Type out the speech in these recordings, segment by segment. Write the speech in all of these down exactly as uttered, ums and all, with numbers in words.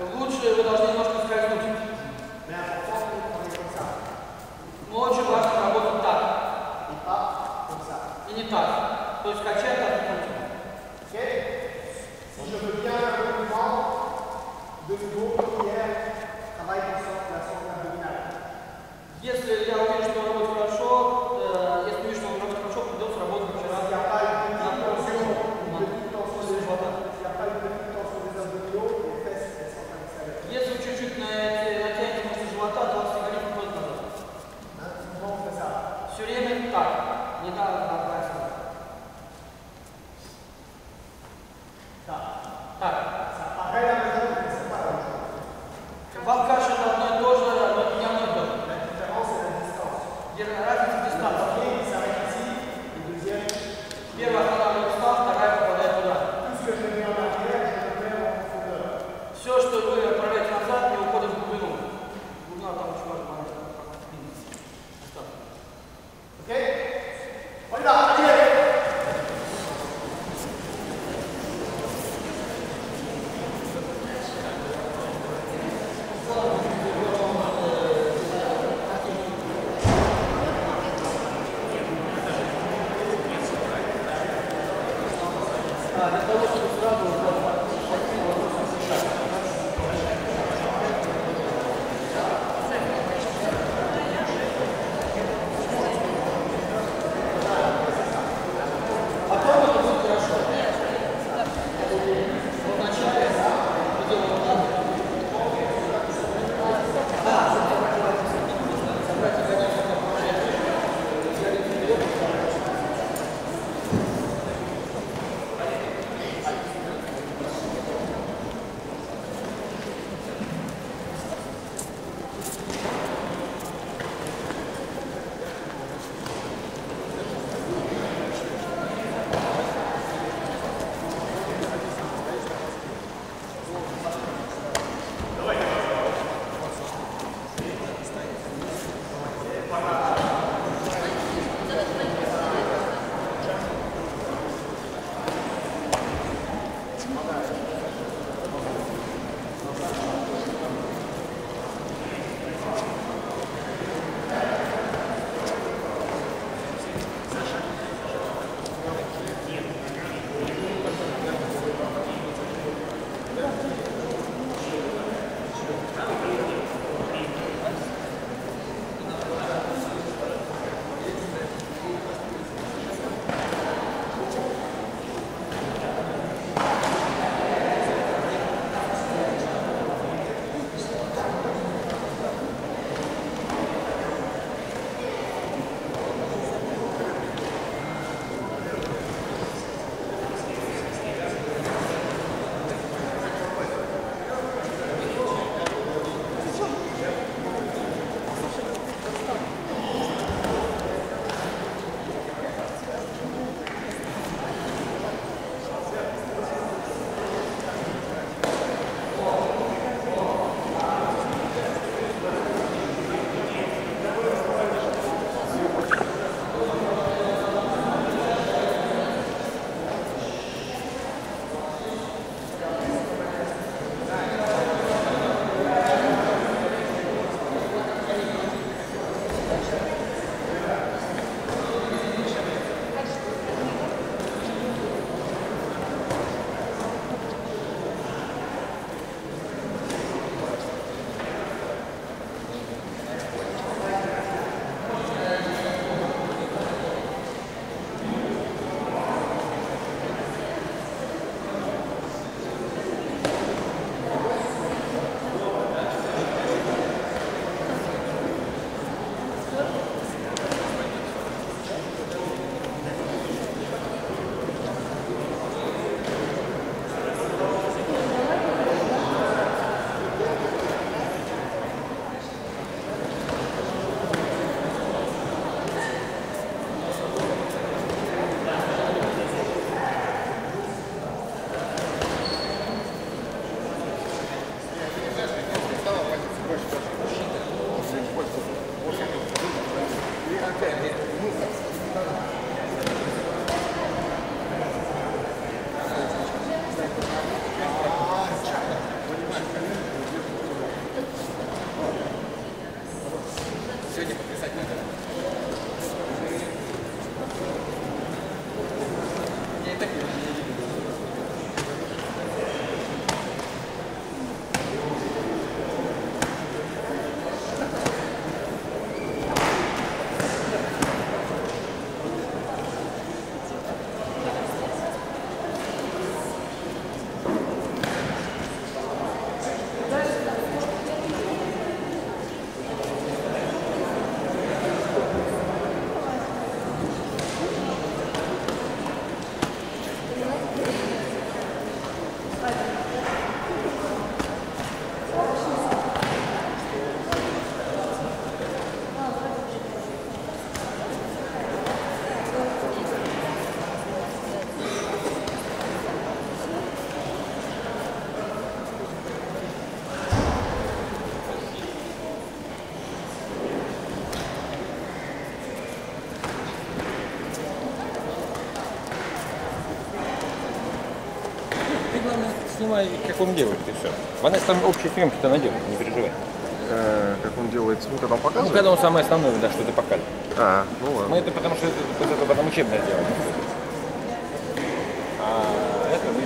Лучше вы должны немножко скользнуть. Но очень важно работать так. И не так. То есть качать . Если я увижу, что он работает хорошо, э, если увижу, что он работает хорошо, придется работать вчера. Если чуть-чуть натянете мышцы живота, то он всегда не уходит назад. Все время так. Не надо отдать. Так. Так. Снимай, как он делает, и все. Ванес там общие съемки-то наделает, не переживай. Э, как он делает, ну, когда он показывает? Ну, когда он самое основное, да, что-то показывает. А, ну ладно. Мы это потому что это, это потом учебное дело. А это мы...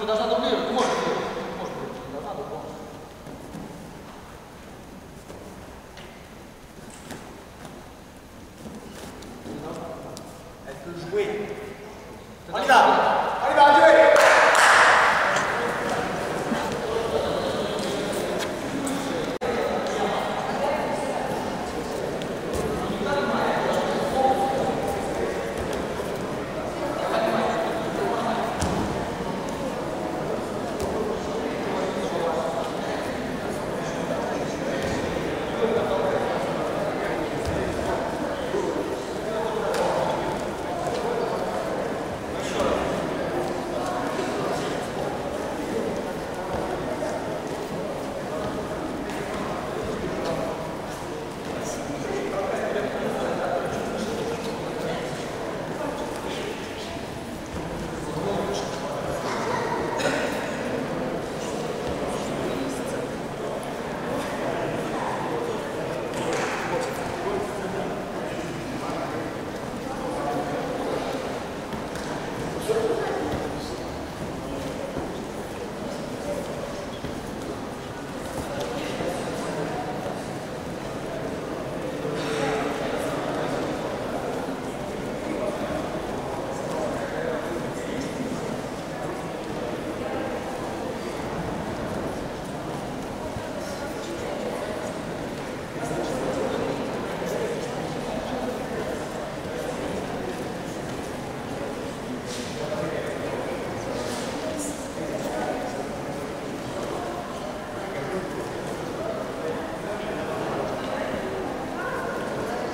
Ты должна дублировать, ты можешь дублировать, ты должна дублировать.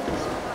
Hop.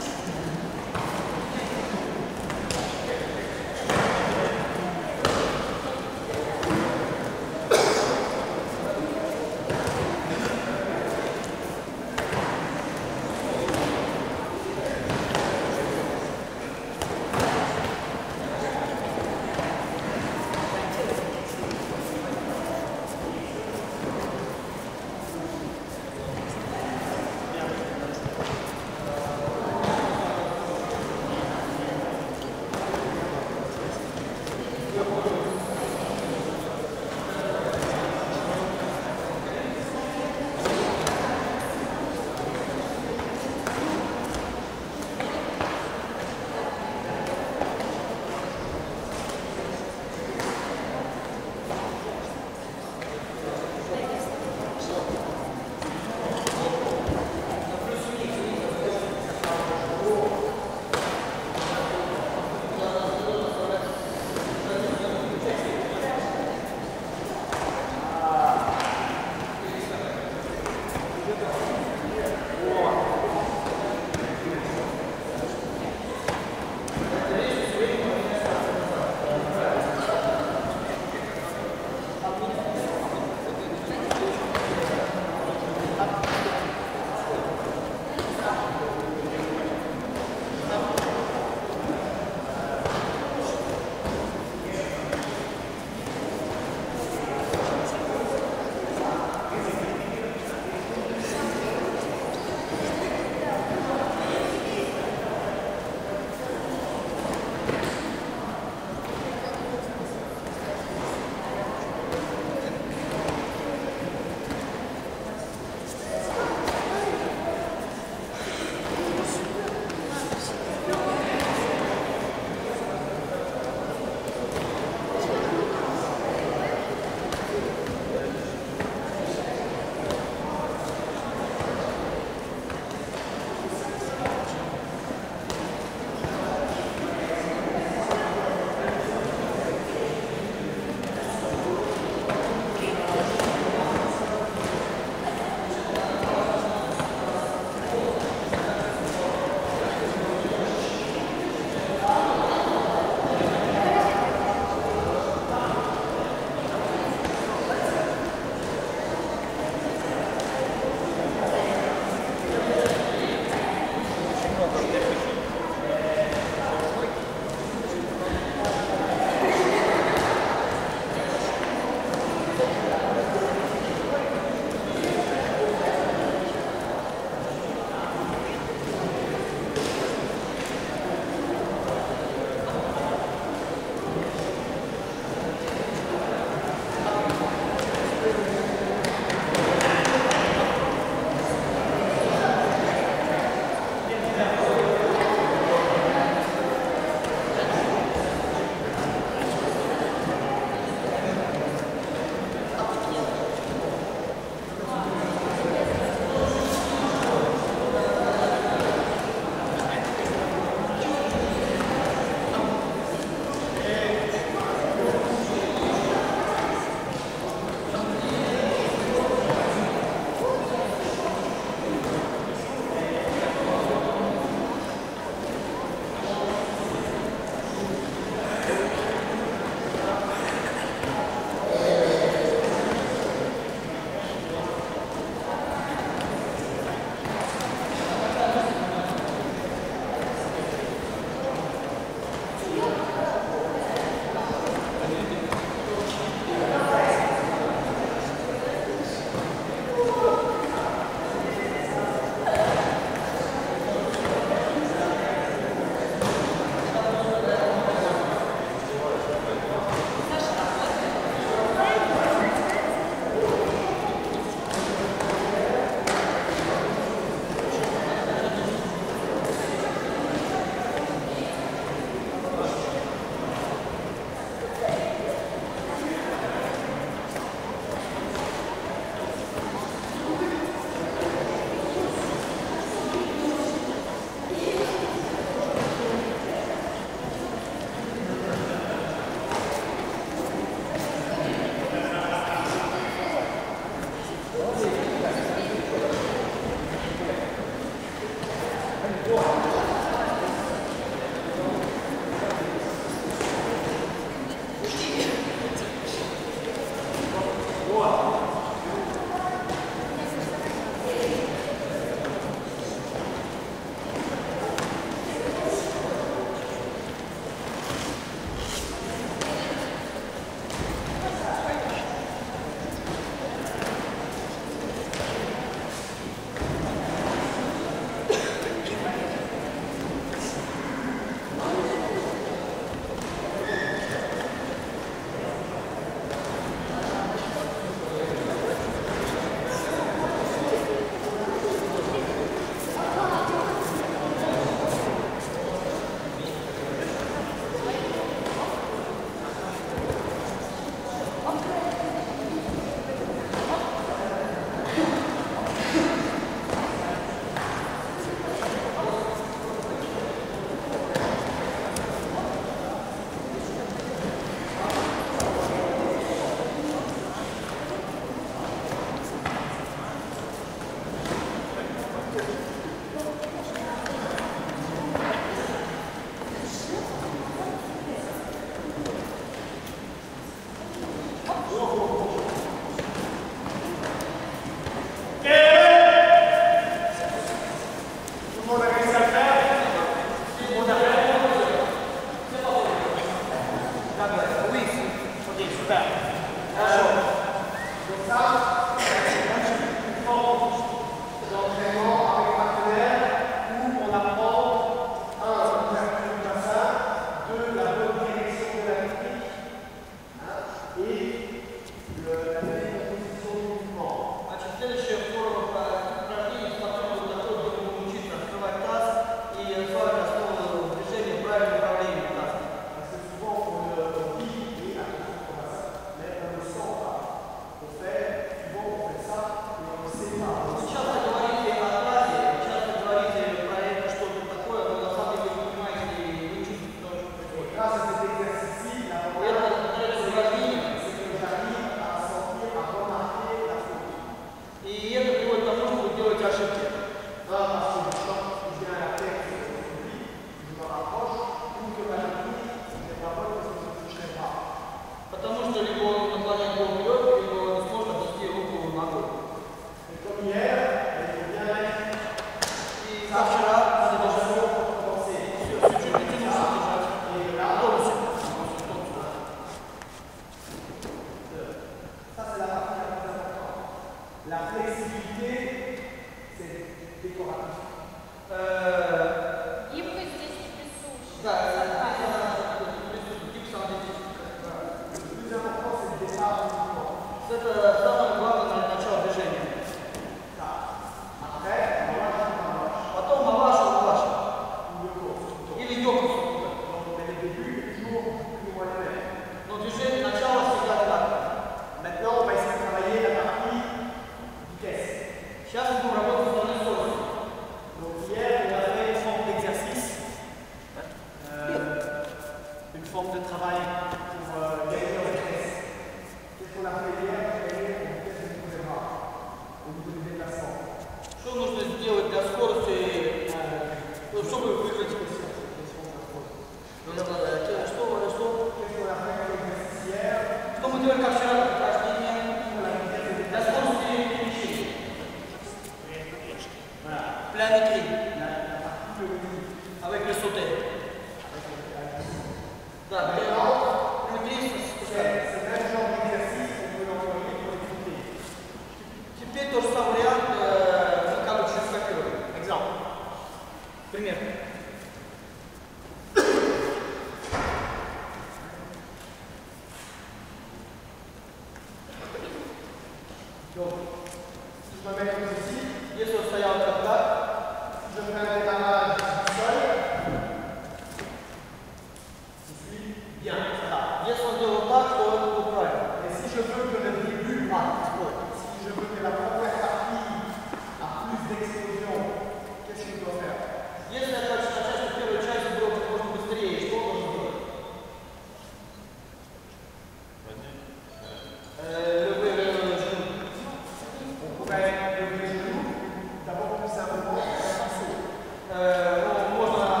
Можно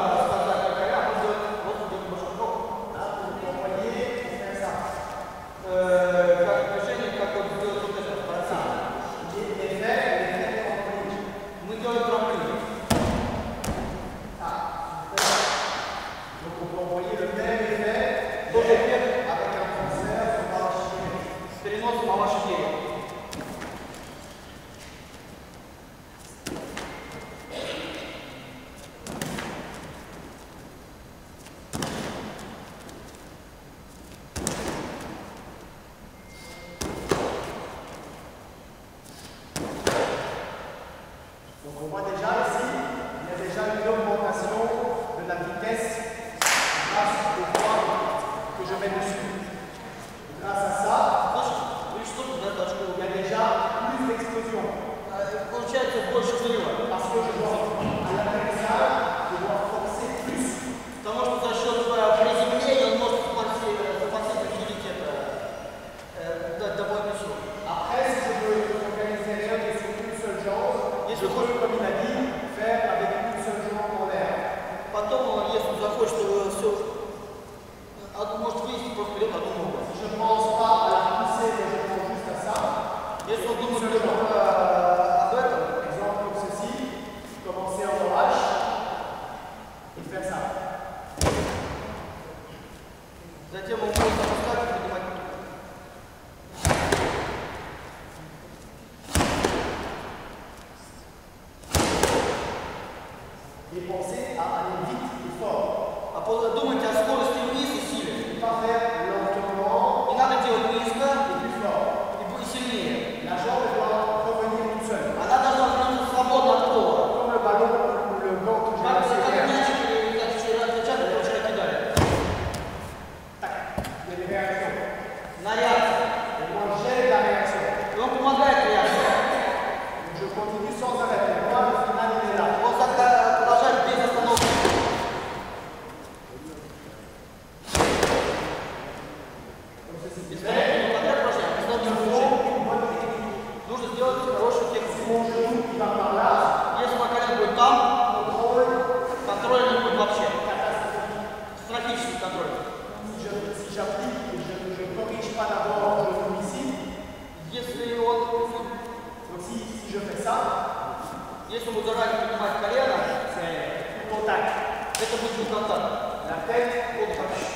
On voit déjà ici, il y a déjà une augmentation de la vitesse grâce au poids que je mets dessus. Grâce à ça, il y a déjà plus d'explosion. Parce que je dois, à l'atterrissage, je dois forcer plus. Parce que за счет приземления он может хватить великий довольно срок. Après, si je veux organiser rien que sur une seule jambe, je peux, comme il a dit, faire avec une seule jambe en l'air. Потом, если он захочет, все может вывести просто вперед одну ногу. Je ne pense pas à la poussée, mais je pense juste à ça. Если он думает об этом, exemple comme ceci, commencer en orage et faire ça. Затем он может опускать и поднимать ногу. Et penser à aller vite et fort. А подумайте о скорости вниз и силе. Не надо делать низко и сильнее. Она должна становиться свободна от пола. Как мячик или как вчера отвечали, как вчера кидали. Так, на реакцию. И он помогает реакцию. Он продолжает без остановки. Нужно сделать хорошую технику. Если Макарин будет там, контроля не будет вообще. Стратегический контроль. Если он, если он будет заранее поднимать колено, это будет контакт.